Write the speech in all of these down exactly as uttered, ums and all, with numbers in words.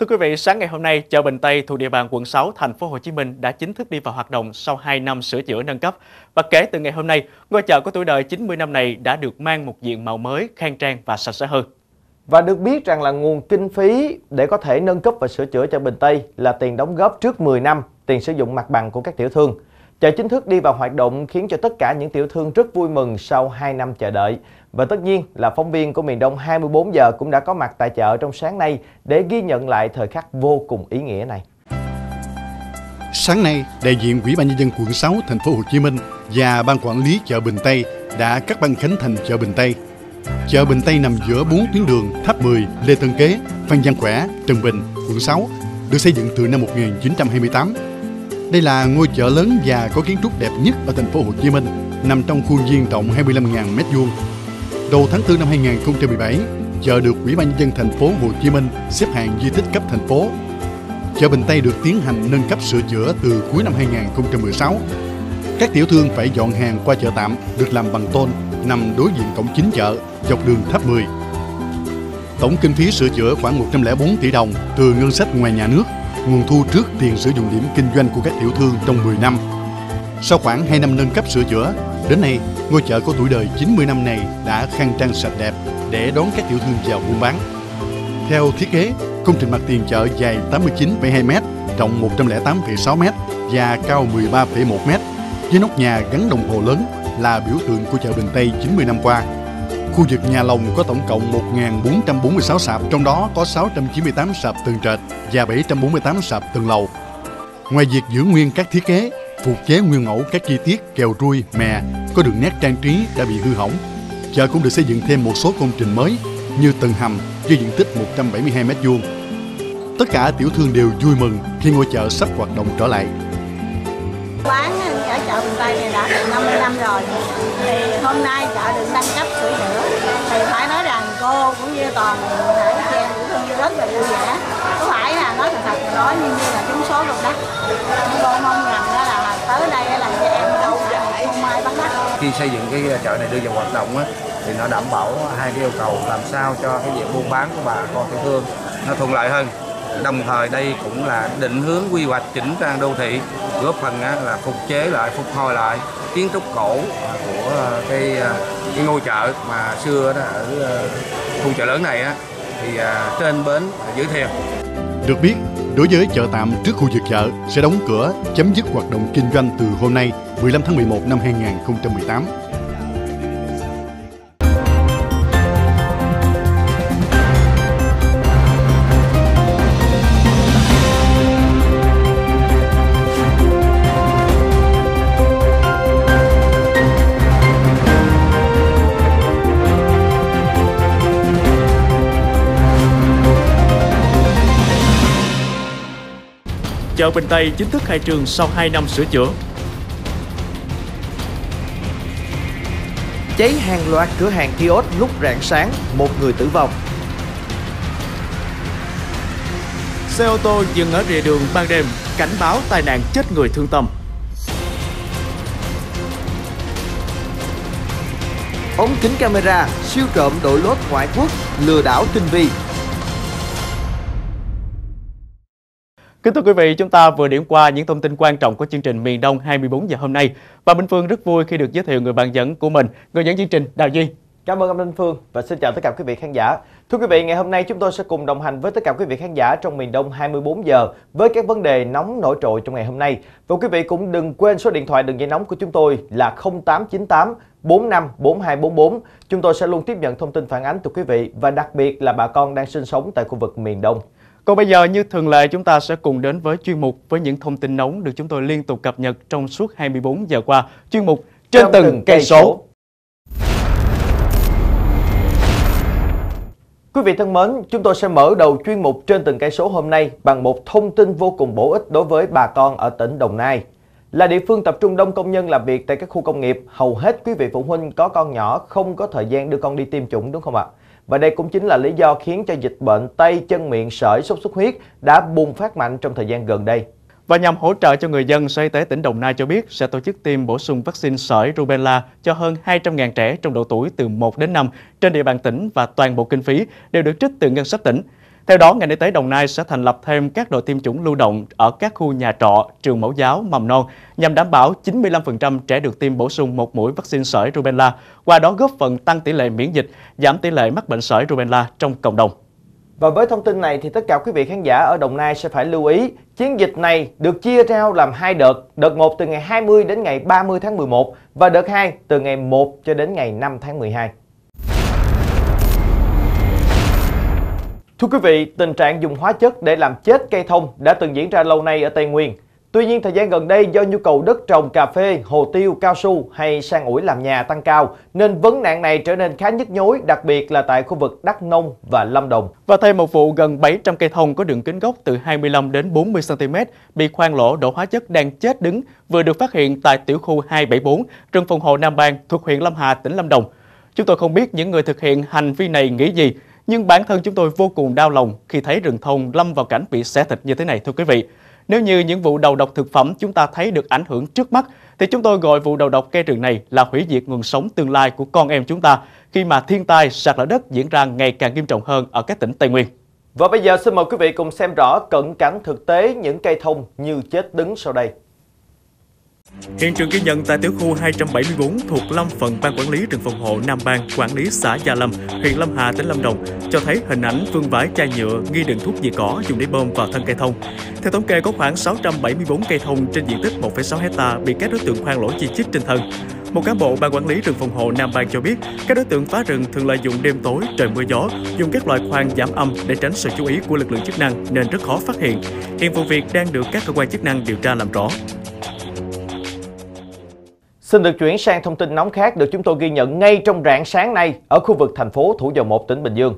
Thưa quý vị, sáng ngày hôm nay, chợ Bình Tây thuộc địa bàn quận sáu, thành phố Hồ Chí Minh đã chính thức đi vào hoạt động sau hai năm sửa chữa nâng cấp. Và kể từ ngày hôm nay, ngôi chợ có tuổi đời chín mươi năm này đã được mang một diện mạo mới, khang trang và sạch sẽ hơn. Và được biết rằng là nguồn kinh phí để có thể nâng cấp và sửa chữa chợ Bình Tây là tiền đóng góp trước mười năm, tiền sử dụng mặt bằng của các tiểu thương. Chợ chính thức đi vào hoạt động khiến cho tất cả những tiểu thương rất vui mừng sau hai năm chờ đợi. Và tất nhiên là phóng viên của Miền Đông hai mươi bốn giờ cũng đã có mặt tại chợ trong sáng nay để ghi nhận lại thời khắc vô cùng ý nghĩa này. Sáng nay, đại diện Ủy ban nhân dân quận sáu thành phố Hồ Chí Minh và ban quản lý chợ Bình Tây đã cắt băng khánh thành chợ Bình Tây. Chợ Bình Tây nằm giữa bốn tuyến đường Tháp mười, Lê Tân Kế, Phan Văn Khỏe, Trần Bình, quận sáu, được xây dựng từ năm một nghìn chín trăm hai mươi tám. Đây là ngôi chợ lớn và có kiến trúc đẹp nhất ở thành phố Hồ Chí Minh, nằm trong khuôn viên rộng hai mươi lăm nghìn mét vuông. Đầu tháng tư năm hai nghìn không trăm mười bảy, chợ được Ủy ban nhân dân thành phố Hồ Chí Minh xếp hạng di tích cấp thành phố. Chợ Bình Tây được tiến hành nâng cấp sửa chữa từ cuối năm hai nghìn không trăm mười sáu. Các tiểu thương phải dọn hàng qua chợ tạm được làm bằng tôn, nằm đối diện cổng chính chợ, dọc đường Tháp mười. Tổng kinh phí sửa chữa khoảng một trăm lẻ bốn tỷ đồng từ ngân sách ngoài nhà nước, nguồn thu trước tiền sử dụng điểm kinh doanh của các tiểu thương trong mười năm. Sau khoảng hai năm nâng cấp sửa chữa, đến nay ngôi chợ có tuổi đời chín mươi năm này đã khang trang sạch đẹp để đón các tiểu thương vào buôn bán. Theo thiết kế, công trình mặt tiền chợ dài tám mươi chín phẩy hai mét, rộng một trăm lẻ tám phẩy sáu mét và cao mười ba phẩy một mét, với nóc nhà gắn đồng hồ lớn là biểu tượng của chợ Bình Tây chín mươi năm qua. Khu vực nhà lồng có tổng cộng một nghìn bốn trăm bốn mươi sáu sạp, trong đó có sáu trăm chín mươi tám sạp tầng trệt và bảy trăm bốn mươi tám sạp tầng lầu. Ngoài việc giữ nguyên các thiết kế, phục chế nguyên mẫu các chi tiết kèo trui, mè, có đường nét trang trí đã bị hư hỏng, chợ cũng được xây dựng thêm một số công trình mới như tầng hầm với diện tích một trăm bảy mươi hai mét vuông. Tất cả tiểu thương đều vui mừng khi ngôi chợ sắp hoạt động trở lại. Quán ở chợ Bình Tây này đã được năm mươi năm rồi, thì hôm nay chợ được nâng cấp sửa chữa thì phải nói rằng cô cũng như toàn thể chị cũng thương như rất là vui vẻ. Có phải là nói thật thật nói như như là trúng số luôn đó. Cô mong rằng đó là tới đây là cho em đâu không ai bắt bắt. Khi xây dựng cái chợ này đưa vào hoạt động á, thì nó đảm bảo hai cái yêu cầu, làm sao cho cái việc buôn bán của bà con tiểu thương nó thuận lợi hơn. Đồng thời đây cũng là định hướng quy hoạch chỉnh trang đô thị, góp phần là phục chế lại, phục hồi lại kiến trúc cổ của cái, cái ngôi chợ mà xưa đó, ở khu chợ lớn này thì trên bến dưới thềm. Được biết, đối với chợ tạm trước khu vực chợ sẽ đóng cửa, chấm dứt hoạt động kinh doanh từ hôm nay mười lăm tháng mười một năm hai nghìn không trăm mười tám. Chợ Bình Tây chính thức khai trương sau hai năm sửa chữa. Cháy hàng loạt cửa hàng kiosk lúc rạng sáng, một người tử vong. Xe ô tô dừng ở rìa đường ban đêm, cảnh báo tai nạn chết người thương tâm. Ống kính camera, siêu trộm đội lốt ngoại quốc, lừa đảo tinh vi. Kính thưa quý vị, chúng ta vừa điểm qua những thông tin quan trọng của chương trình Miền Đông hai mươi bốn giờ hôm nay. Và Minh Phương rất vui khi được giới thiệu người bạn dẫn của mình, người dẫn chương trình Đào Duy. Cảm ơn anh Minh Phương và xin chào tất cả quý vị khán giả. Thưa quý vị, ngày hôm nay chúng tôi sẽ cùng đồng hành với tất cả quý vị khán giả trong Miền Đông hai mươi bốn giờ với các vấn đề nóng nổi trội trong ngày hôm nay. Và quý vị cũng đừng quên số điện thoại đường dây nóng của chúng tôi là không tám chín tám bốn năm bốn hai bốn bốn. Chúng tôi sẽ luôn tiếp nhận thông tin phản ánh từ quý vị và đặc biệt là bà con đang sinh sống tại khu vực miền Đông. Còn bây giờ, như thường lệ, chúng ta sẽ cùng đến với chuyên mục với những thông tin nóng được chúng tôi liên tục cập nhật trong suốt hai mươi bốn giờ qua. Chuyên mục Trên trong từng cây số. Quý vị thân mến, chúng tôi sẽ mở đầu chuyên mục Trên từng cây số hôm nay bằng một thông tin vô cùng bổ ích đối với bà con ở tỉnh Đồng Nai. Là địa phương tập trung đông công nhân làm việc tại các khu công nghiệp, hầu hết quý vị phụ huynh có con nhỏ không có thời gian đưa con đi tiêm chủng, đúng không ạ? Và đây cũng chính là lý do khiến cho dịch bệnh tay chân miệng sởi sốt xuất huyết đã bùng phát mạnh trong thời gian gần đây. Và nhằm hỗ trợ cho người dân, Sở Y tế tỉnh Đồng Nai cho biết sẽ tổ chức tiêm bổ sung vaccine sởi rubella cho hơn hai trăm nghìn trẻ trong độ tuổi từ một đến năm trên địa bàn tỉnh và toàn bộ kinh phí đều được trích từ ngân sách tỉnh. Theo đó, ngành y tế Đồng Nai sẽ thành lập thêm các đội tiêm chủng lưu động ở các khu nhà trọ, trường mẫu giáo, mầm non nhằm đảm bảo chín mươi lăm phần trăm trẻ được tiêm bổ sung một mũi vaccine sởi rubella, qua đó góp phần tăng tỷ lệ miễn dịch, giảm tỷ lệ mắc bệnh sởi rubella trong cộng đồng. Và với thông tin này thì tất cả quý vị khán giả ở Đồng Nai sẽ phải lưu ý, chiến dịch này được chia ra làm hai đợt, đợt một từ ngày hai mươi đến ngày ba mươi tháng mười một và đợt hai từ ngày một cho đến ngày năm tháng mười hai. Thưa quý vị, tình trạng dùng hóa chất để làm chết cây thông đã từng diễn ra lâu nay ở Tây Nguyên. Tuy nhiên, thời gian gần đây do nhu cầu đất trồng cà phê, hồ tiêu, cao su hay san ủi làm nhà tăng cao, nên vấn nạn này trở nên khá nhức nhối, đặc biệt là tại khu vực Đắk Nông và Lâm Đồng. Và thêm một vụ gần bảy trăm cây thông có đường kính gốc từ hai mươi lăm đến bốn mươi xăng-ti-mét bị khoan lỗ đổ hóa chất đang chết đứng vừa được phát hiện tại tiểu khu hai bảy bốn, rừng phòng hộ Nam Bang thuộc huyện Lâm Hà, tỉnh Lâm Đồng. Chúng tôi không biết những người thực hiện hành vi này nghĩ gì, nhưng bản thân chúng tôi vô cùng đau lòng khi thấy rừng thông lâm vào cảnh bị xẻ thịt như thế này, thưa quý vị. Nếu như những vụ đầu độc thực phẩm chúng ta thấy được ảnh hưởng trước mắt, thì chúng tôi gọi vụ đầu độc cây rừng này là hủy diệt nguồn sống tương lai của con em chúng ta, khi mà thiên tai, sạt lở đất diễn ra ngày càng nghiêm trọng hơn ở các tỉnh Tây Nguyên. Và bây giờ xin mời quý vị cùng xem rõ cận cảnh thực tế những cây thông như chết đứng sau đây. Hiện trường ghi nhận tại tiểu khu hai bảy bốn thuộc lâm phần Ban Quản lý Rừng Phòng hộ Nam Ban, quản lý xã Gia Lâm, huyện Lâm Hà, tỉnh Lâm Đồng, cho thấy hình ảnh vương vãi chai nhựa nghi đựng thuốc diệt cỏ dùng để bơm vào thân cây thông. Theo thống kê, có khoảng sáu trăm bảy mươi bốn cây thông trên diện tích một phẩy sáu héc-ta bị các đối tượng khoan lỗ chi chít trên thân. Một cán bộ Ban Quản lý Rừng Phòng hộ Nam Ban cho biết, các đối tượng phá rừng thường lợi dụng đêm tối, trời mưa gió, dùng các loại khoan giảm âm để tránh sự chú ý của lực lượng chức năng nên rất khó phát hiện. Hiện vụ việc đang được các cơ quan chức năng điều tra làm rõ. Xin được chuyển sang thông tin nóng khác được chúng tôi ghi nhận ngay trong rạng sáng nay ở khu vực thành phố Thủ Dầu Một, tỉnh Bình Dương.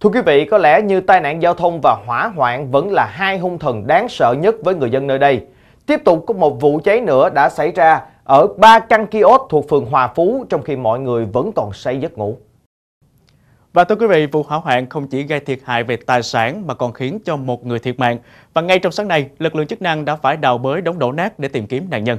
Thưa quý vị, có lẽ như tai nạn giao thông và hỏa hoạn vẫn là hai hung thần đáng sợ nhất với người dân nơi đây. Tiếp tục có một vụ cháy nữa đã xảy ra ở ba căn kiosk thuộc phường Hòa Phú trong khi mọi người vẫn còn say giấc ngủ. Và thưa quý vị, vụ hỏa hoạn không chỉ gây thiệt hại về tài sản mà còn khiến cho một người thiệt mạng. Và ngay trong sáng nay, lực lượng chức năng đã phải đào bới đống đổ nát để tìm kiếm nạn nhân.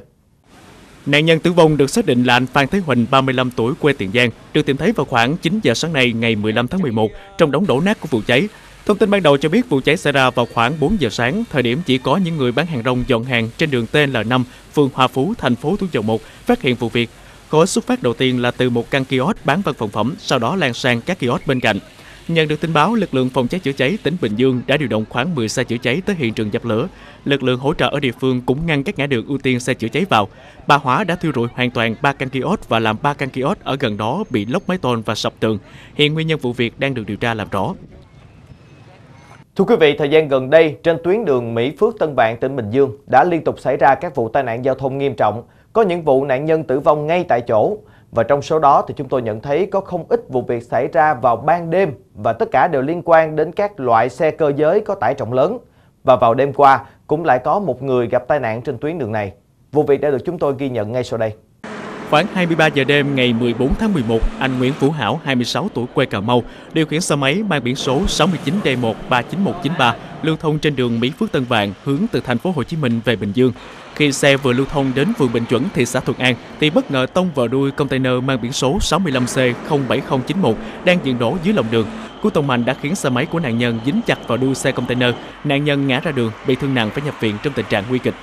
Nạn nhân tử vong được xác định là anh Phan Thế Huỳnh, ba mươi lăm tuổi, quê Tiền Giang, được tìm thấy vào khoảng chín giờ sáng nay ngày mười lăm tháng mười một trong đống đổ nát của vụ cháy. Thông tin ban đầu cho biết vụ cháy xảy ra vào khoảng bốn giờ sáng, thời điểm chỉ có những người bán hàng rong dọn hàng trên đường T L năm, phường Hòa Phú, thành phố Thủ Dầu Một phát hiện vụ việc. Khối xuất phát đầu tiên là từ một căn kiosk bán văn phòng phẩm, sau đó lan sang các kiosk bên cạnh. Nhận được tin báo, lực lượng phòng cháy chữa cháy tỉnh Bình Dương đã điều động khoảng mười xe chữa cháy tới hiện trường dập lửa. Lực lượng hỗ trợ ở địa phương cũng ngăn các ngã đường ưu tiên xe chữa cháy vào. Bà Hỏa đã thiêu rụi hoàn toàn ba căn kiosk và làm ba căn kiosk ở gần đó bị lốc mái tôn và sập tường. Hiện nguyên nhân vụ việc đang được điều tra làm rõ. Thưa quý vị, thời gian gần đây, trên tuyến đường Mỹ Phước - Tân Vạn, tỉnh Bình Dương đã liên tục xảy ra các vụ tai nạn giao thông nghiêm trọng, có những vụ nạn nhân tử vong ngay tại chỗ. Và trong số đó thì chúng tôi nhận thấy có không ít vụ việc xảy ra vào ban đêm và tất cả đều liên quan đến các loại xe cơ giới có tải trọng lớn. Và vào đêm qua cũng lại có một người gặp tai nạn trên tuyến đường này. Vụ việc đã được chúng tôi ghi nhận ngay sau đây. Khoảng hai mươi ba giờ đêm ngày mười bốn tháng mười một, anh Nguyễn Phú Hảo, hai mươi sáu tuổi, quê Cà Mau, điều khiển xe máy mang biển số sáu chín D một ba chín một chín ba lưu thông trên đường Mỹ Phước - Tân Vạn hướng từ thành phố Hồ Chí Minh về Bình Dương. Khi xe vừa lưu thông đến phường Bình Chuẩn, thị xã Thuận An thì bất ngờ tông vào đuôi container mang biển số sáu lăm C không bảy không chín một đang dừng đổ dưới lòng đường. Cú tông mạnh đã khiến xe máy của nạn nhân dính chặt vào đuôi xe container. Nạn nhân ngã ra đường, bị thương nặng phải nhập viện trong tình trạng nguy kịch.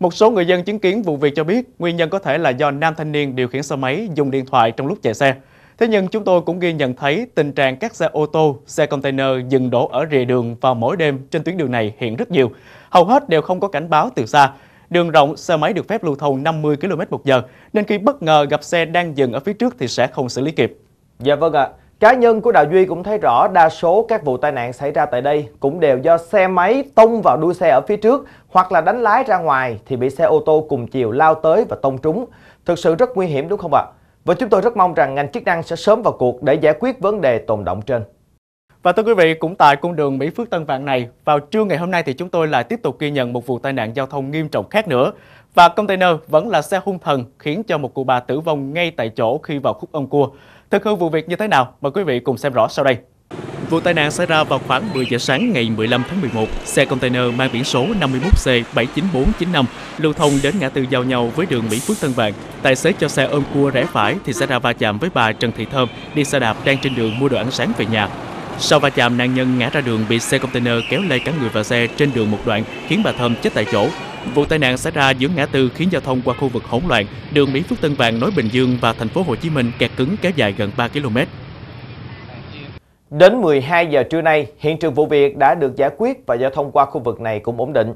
Một số người dân chứng kiến vụ việc cho biết nguyên nhân có thể là do nam thanh niên điều khiển xe máy dùng điện thoại trong lúc chạy xe. Thế nhưng chúng tôi cũng ghi nhận thấy tình trạng các xe ô tô, xe container dừng đổ ở rìa đường vào mỗi đêm trên tuyến đường này hiện rất nhiều. Hầu hết đều không có cảnh báo từ xa. Đường rộng, xe máy được phép lưu thông năm mươi ki lô mét một giờ, nên khi bất ngờ gặp xe đang dừng ở phía trước thì sẽ không xử lý kịp. Dạ vâng ạ. À. Cá nhân của Đào Duy cũng thấy rõ đa số các vụ tai nạn xảy ra tại đây cũng đều do xe máy tông vào đuôi xe ở phía trước hoặc là đánh lái ra ngoài thì bị xe ô tô cùng chiều lao tới và tông trúng. Thực sự rất nguy hiểm đúng không ạ? À? Và chúng tôi rất mong rằng ngành chức năng sẽ sớm vào cuộc để giải quyết vấn đề tồn đọng trên. Và thưa quý vị, cũng tại cung đường Mỹ Phước Tân Vạn này, vào trưa ngày hôm nay thì chúng tôi lại tiếp tục ghi nhận một vụ tai nạn giao thông nghiêm trọng khác nữa. Và container vẫn là xe hung thần khiến cho một cụ bà tử vong ngay tại chỗ khi vào khúc ôm cua. Thực hư vụ việc như thế nào? Mời quý vị cùng xem rõ sau đây. Vụ tai nạn xảy ra vào khoảng mười giờ sáng ngày mười lăm tháng mười một. Xe container mang biển số năm mốt C bảy chín bốn chín năm lưu thông đến ngã tư giao nhau với đường Mỹ Phước Tân Vạn. Tài xế cho xe ôm cua rẽ phải thì xảy ra va chạm với bà Trần Thị Thơm đi xe đạp đang trên đường mua đồ ăn sáng về nhà. Sau va chạm, nạn nhân ngã ra đường bị xe container kéo lê cả người vào xe trên đường một đoạn, khiến bà Thơm chết tại chỗ. Vụ tai nạn xảy ra giữa ngã tư khiến giao thông qua khu vực hỗn loạn, đường Mỹ Phước Tân Vàng nối Bình Dương và thành phố Hồ Chí Minh kẹt cứng kéo dài gần ba ki lô mét. Đến mười hai giờ trưa nay, hiện trường vụ việc đã được giải quyết và giao thông qua khu vực này cũng ổn định.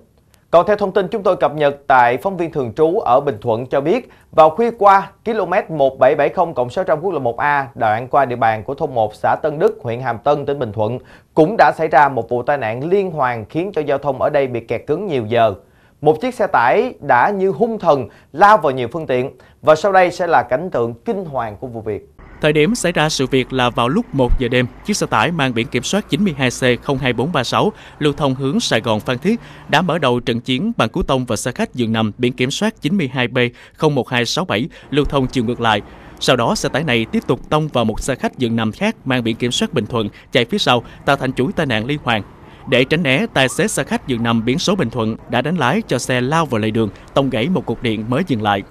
Còn theo thông tin chúng tôi cập nhật tại phóng viên thường trú ở Bình Thuận cho biết, vào khuya qua, km một bảy bảy không cộng sáu trăm quốc lộ một A đoạn qua địa bàn của thôn một xã Tân Đức, huyện Hàm Tân, tỉnh Bình Thuận cũng đã xảy ra một vụ tai nạn liên hoàn khiến cho giao thông ở đây bị kẹt cứng nhiều giờ. Một chiếc xe tải đã như hung thần lao vào nhiều phương tiện và sau đây sẽ là cảnh tượng kinh hoàng của vụ việc. Thời điểm xảy ra sự việc là vào lúc một giờ đêm, chiếc xe tải mang biển kiểm soát chín hai C không hai bốn ba sáu lưu thông hướng Sài Gòn Phan Thiết đã mở đầu trận chiến bằng cú tông và xe khách giường nằm biển kiểm soát chín hai B không một hai sáu bảy lưu thông chiều ngược lại. Sau đó, xe tải này tiếp tục tông vào một xe khách giường nằm khác mang biển kiểm soát Bình Thuận chạy phía sau, tạo thành chuỗi tai nạn liên hoàn. Để tránh né, tài xế xe khách giường nằm biển số Bình Thuận đã đánh lái cho xe lao vào lề đường, tông gãy một cột điện mới dừng lại.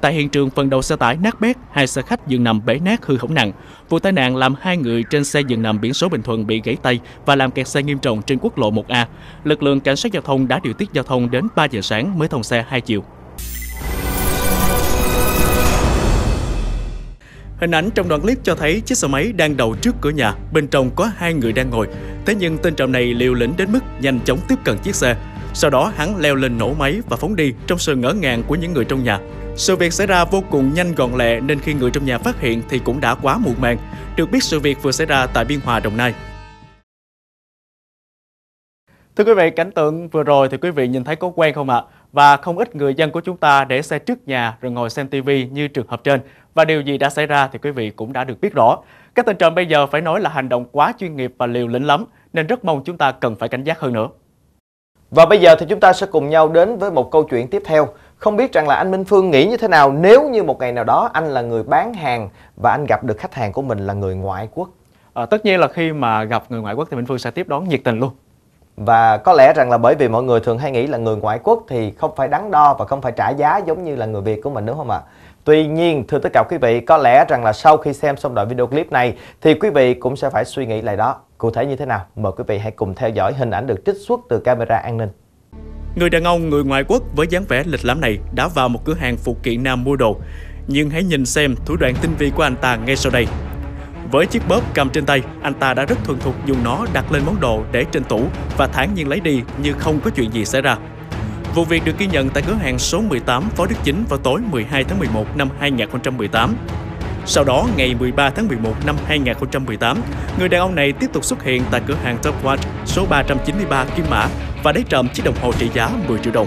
Tại hiện trường, phần đầu xe tải nát bét, hai xe khách giường nằm bể nát hư hỏng nặng. Vụ tai nạn làm hai người trên xe giường nằm biển số Bình Thuận bị gãy tay và làm kẹt xe nghiêm trọng trên quốc lộ một A. Lực lượng cảnh sát giao thông đã điều tiết giao thông đến ba giờ sáng mới thông xe hai chiều. Hình ảnh trong đoạn clip cho thấy chiếc xe máy đang đậu trước cửa nhà, bên trong có hai người đang ngồi. Thế nhưng tên trộm này liều lĩnh đến mức nhanh chóng tiếp cận chiếc xe. Sau đó hắn leo lên nổ máy và phóng đi trong sự ngỡ ngàng của những người trong nhà. Sự việc xảy ra vô cùng nhanh gọn lẹ nên khi người trong nhà phát hiện thì cũng đã quá muộn màng. Được biết sự việc vừa xảy ra tại Biên Hòa, Đồng Nai. Thưa quý vị, cảnh tượng vừa rồi thì quý vị nhìn thấy có quen không ạ? Và không ít người dân của chúng ta để xe trước nhà rồi ngồi xem tivi như trường hợp trên. Và điều gì đã xảy ra thì quý vị cũng đã được biết rõ. Các tên trộm bây giờ phải nói là hành động quá chuyên nghiệp và liều lĩnh lắm, nên rất mong chúng ta cần phải cảnh giác hơn nữa. Và bây giờ thì chúng ta sẽ cùng nhau đến với một câu chuyện tiếp theo. Không biết rằng là anh Minh Phương nghĩ như thế nào nếu như một ngày nào đó anh là người bán hàng và anh gặp được khách hàng của mình là người ngoại quốc. À, tất nhiên là khi mà gặp người ngoại quốc thì Minh Phương sẽ tiếp đón nhiệt tình luôn. Và có lẽ rằng là bởi vì mọi người thường hay nghĩ là người ngoại quốc thì không phải đắn đo và không phải trả giá giống như là người Việt của mình, đúng không ạ? Tuy nhiên, thưa tất cả quý vị, có lẽ rằng là sau khi xem xong đoạn video clip này thì quý vị cũng sẽ phải suy nghĩ lại đó. Cụ thể như thế nào? Mời quý vị hãy cùng theo dõi hình ảnh được trích xuất từ camera an ninh. Người đàn ông người ngoại quốc với dáng vẻ lịch lãm này đã vào một cửa hàng phụ kiện nam mua đồ. Nhưng hãy nhìn xem thủ đoạn tinh vi của anh ta ngay sau đây. Với chiếc bóp cầm trên tay, anh ta đã rất thuần thục dùng nó đặt lên món đồ để trên tủ và thản nhiên lấy đi như không có chuyện gì xảy ra. Vụ việc được ghi nhận tại cửa hàng số mười tám Phó Đức Chính vào tối mười hai tháng mười một năm hai nghìn không trăm mười tám. Sau đó, ngày mười ba tháng mười một năm hai nghìn không trăm mười tám, người đàn ông này tiếp tục xuất hiện tại cửa hàng Topwatch số ba trăm chín mươi ba Kim Mã và lấy trộm chiếc đồng hồ trị giá mười triệu đồng.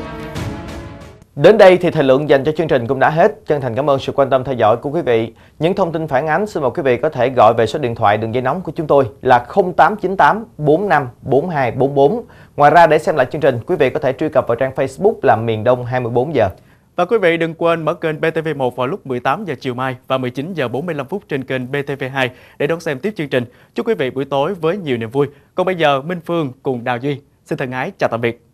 Đến đây thì thời lượng dành cho chương trình cũng đã hết. Chân thành cảm ơn sự quan tâm theo dõi của quý vị. Những thông tin phản ánh xin mời quý vị có thể gọi về số điện thoại đường dây nóng của chúng tôi là không tám chín tám bốn năm bốn hai bốn bốn. Ngoài ra để xem lại chương trình, quý vị có thể truy cập vào trang Facebook là Miền Đông hai mươi bốn giờ. Và quý vị đừng quên mở kênh B T V một vào lúc mười tám giờ chiều mai và mười chín giờ bốn mươi lăm phút trên kênh B T V hai để đón xem tiếp chương trình. Chúc quý vị buổi tối với nhiều niềm vui. Còn bây giờ Minh Phương cùng Đào Duy xin thân ái chào tạm biệt.